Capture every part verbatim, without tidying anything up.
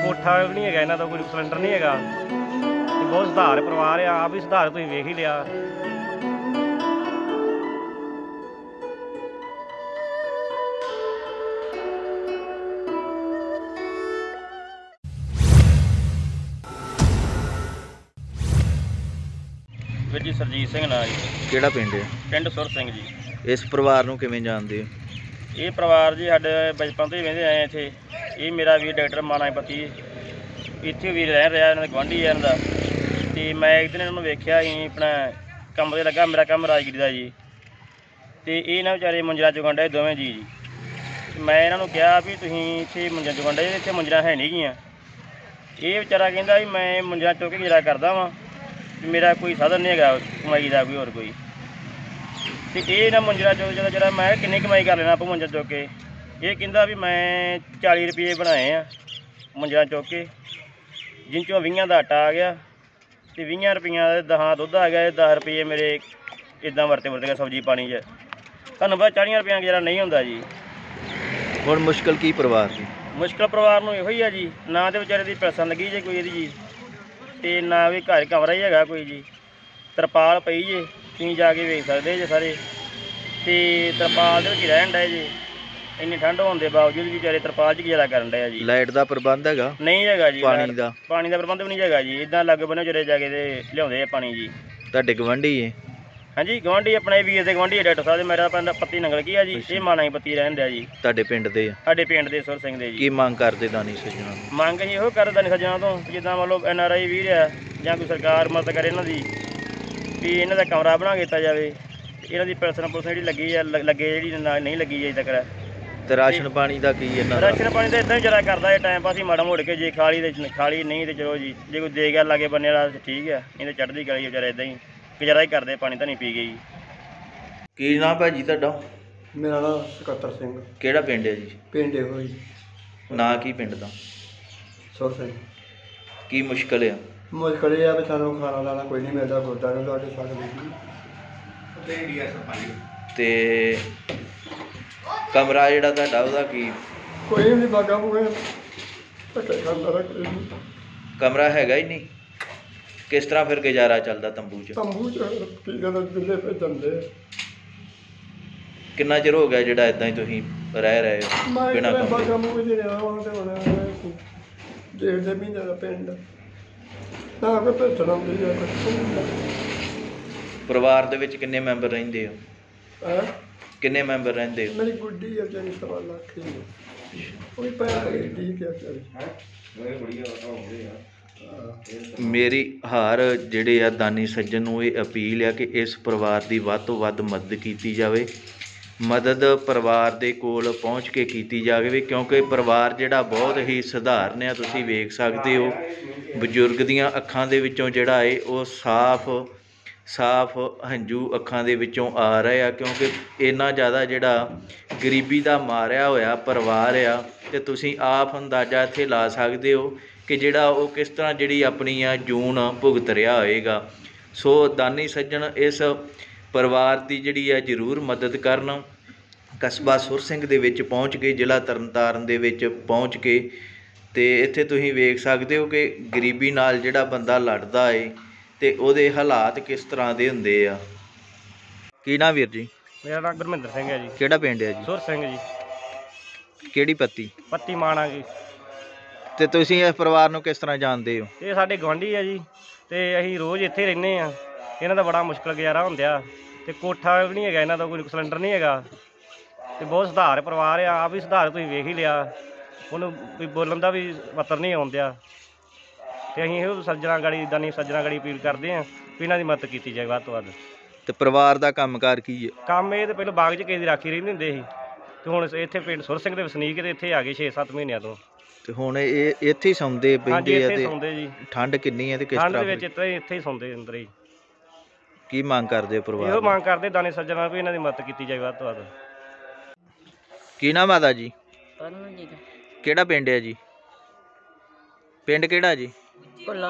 कोठा नहीं है इन्हों का, कोई सिलेंडर नहीं है। बहुत सुधार परिवार आ, आप भी सुधार तुम वेख ही लिया। वीर जी सरजीत सिंह ना जी, केड़ा पिंड है? पिंड सुर सिंह जी। इस परिवार को किवें जानते हो? ये परिवार जी साडे बचपन तो ही वहिंदे आए इत्थे। ये मेरा वीर डॉक्टर मानापति इत्थे वीर रह रहा, इन्होंने गुआढ़ी है इन्हों का। तो मैं एक दिन इन्होंने वेख्या अपना काम से लगा, मेरा काम राजगिरी का जी। तो ये ना बेचारे मुंजरा चुगण डे दोवें जी। मैं इन्होंने कहा भी तुसीं इत्थे मुंजरा चुगण डे, इत्थे मुंजरा है नहीं गीआं। ये बेचारा कहिंदा भी मैं मुंजरा चुक के गुजारा करदा वां, मेरा कोई साधन नहीं है कमाई का कोई होर कोई। तो ये ना मुंजरा चुक चला जरा मैं किन्नी कमाई कर लेना आप मुंजरा चुक के। ये कहता भी मैं चाली रुपये बनाए हैं मुंजरा चुक के, जिनचों बीह का आटा आ गया तो बीह रुपया दहां दुद्ध आ गया, दस रुपये मेरे इदा वरते वरते गए सब्जी पानी च। तुहानूं पता चाली रुपया गुजारा नहीं होंदा जी। हुण मुश्किल की परिवार की? मुश्किल परिवार नूं इहो ही है जी, ना तो बेचारे की पैसा लगी जे कोई जी, तो ना भी घर कमरा ही है कोई जी। तरपाल पई जे, तुम जाके वेख सकते जे सारे, तो तरपाल के रहन डे जी। इन्नी ठंड होने के बावजूद भी बेचारे तरपाल च गुजारा कर डे जी। लाइट का प्रबंध है नहीं है जी, पानी का पानी का प्रबंध भी नहीं है जी। इदा अलग बने बेचारे जाके लिया पानी जी। तुहाडे गवांढी है? हाँ जी, गवांढी अपने वीर के गवांढी है डॉक्टर साहब। मेरा पिंड पत्ती नंगल की है जी, ये मानापति रहन डे जी। तुहाडे पिंड दे? साडे पिंड दे सुर सिंह दे जी। की मंग करदे दानी सज्जनां? मंग ही इहो कर दानी सज्जनां तो जिद्दां मतलब एन आर आई वीर है जां कोई सरकार मदद करे इन्हां दी, भी इन्हां दा कमरा बना दित्ता जावे। इन्हां दी पैसन पुलस जेहड़ी लगी है लगे जेहड़ी नहीं लगी अजे तक। ते राशन पानी दा की? इन्हां राशन पानी दा इदां ही जरा करदा है टाइम पास ही माड़ा मोड़ के। जे खाली ते खाली, नहीं ते चलो जी जे कोई दे गया लागे बन्ने वाला ते ठीक है, इन्हां चढ़दी करी बेचारे इदां ही गुजारा ही करते, पानी तो नहीं पी गई। की नाम भाई जी तुहाडा? मेरा नाम सकत्तर सिंह। केड़ा पिंड है जी? पिंड हो जी, ना की पिंड का? सुर सिंह। की मुश्किल है? मुश्किल यह है भी सानू खाना लाना कोई नहीं मिलता, गुरदा नहीं ते कमरा जो तुहाडा की कोई नहीं बागा पूरा कमरा हैगा ही नहीं। किस तरह फिर गुजारा चलता तंबू च? तंबू च चलते। कितना चिर हो गया जेड़ा इदां ही तुसीं रह रहे हो बिना कमरे? परिवार दे विच किन्ने मैंबर रहिंदे हो? किन्ने मैंबर रहिंदे हो? मेरी गुड्डी है जी, सवा लख कोई पैसे ठीक है। मेरी हर जिहड़े आ दानी सज्जन नूं इह अपील है कि इस परिवार की वध तों वध मदद की जाए। मदद परिवार के कोल पहुँच के की जाए, क्योंकि परिवार जिहड़ा बहुत ही सधारण है। तुसीं वेख सकदे हो बजुर्ग दीआं अखां दे विचों जिहड़ा है वह साफ साफ हंझू अखां दे विचों आ रहे आ, क्योंकि इन्ना ज़्यादा जिहड़ा गरीबी का मारिया होया परिवार आ। ते तुसीं आप अंदाज़ा इत्थे ला सकदे हो कि जिहड़ा वो किस तरह जिहड़ी अपनी आ जून भुगत रहा होएगा। सो दानी सज्जन इस परिवार की जिहड़ी आ जरूर मदद करन। कस्बा सुर सिंह दे विच पहुँच के, जिला तरनतारन दे विच पहुँच के, ते इत्थे तुसीं वेख सकदे हो कि गरीबी नाल जिहड़ा बंदा लड़दा है ते उहदे हालात किस तरह दे हुंदे आ। की नाम वीर जी? मेरा नाम गुरमिंदर सिंह है जी। किहड़ा पिंड है जी? सुर सिंह जी। किहड़ी पत्ती? पत्ती माणा जी। तो तुसीं इस परिवार को किस तरह जानते हो? ये साडे गुआढ़ी है जी, तो असीं रोज़ इत्थे रहिंदे आ। इन्हां दा बड़ा मुश्किल गुजारा हुंदा, तो कोठा भी नहीं है इन्हां दा, कोई सिलेंडर नहीं है। तो बहुत सुधार परिवार आ, आप भी सुधार तुसीं वेख ही लिया। उहनूं कोई बोलण दा भी वतर नहीं आउंदा। तो असीं इहो सज्जना गड़ी दानी सज्जना गड़ी अपील करदे आ कि इन्हां दी मदद कीती जाए वध तों वध। ते परिवार दा कामकाज की है? काम ये तो पहले बाग च किसी राखी रहिंदे हुंदे सी, ते हुण इत्थे पिंड सुर सिंह दे वसनीक ते इत्थे आ गए छे सत्त महीनों तों। तो हुण ये इत्थे ही सौंदे पैंदे जी? ठंड कितनी है? ठंड दे विच इत्थे ही सौंदे अंदर ही। की मांग करदे परिवार? इहो मांग करदे दानी सज्जना भी इन्हां दी मदद कीती जाए वध तों वध। की नाम माता जी? परम जी। केड़ा पिंड है जी? पिंड केड़ा जी? कोला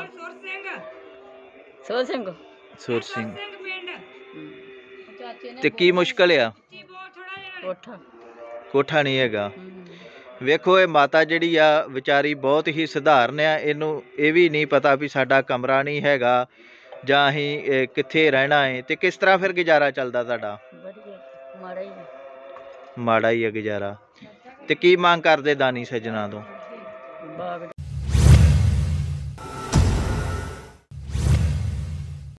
सुर सिंह। सुर सिंह। सुर सिंह पिंड। ते की मुश्किल आ? कोठा कोठा नहीं हैगा। वेखो ये माता जिहड़ी आ विचारी बहुत ही सधारण आ, इनू ये भी नहीं पता भी साडा कमरा नहीं हैगा जां अहीं कित्थे रहना है। तो किस तरह फिर गुजारा चलदा तुहाडा? माड़ा ही है गुजारा। तो की मांग करते दानी सज्जनां तों?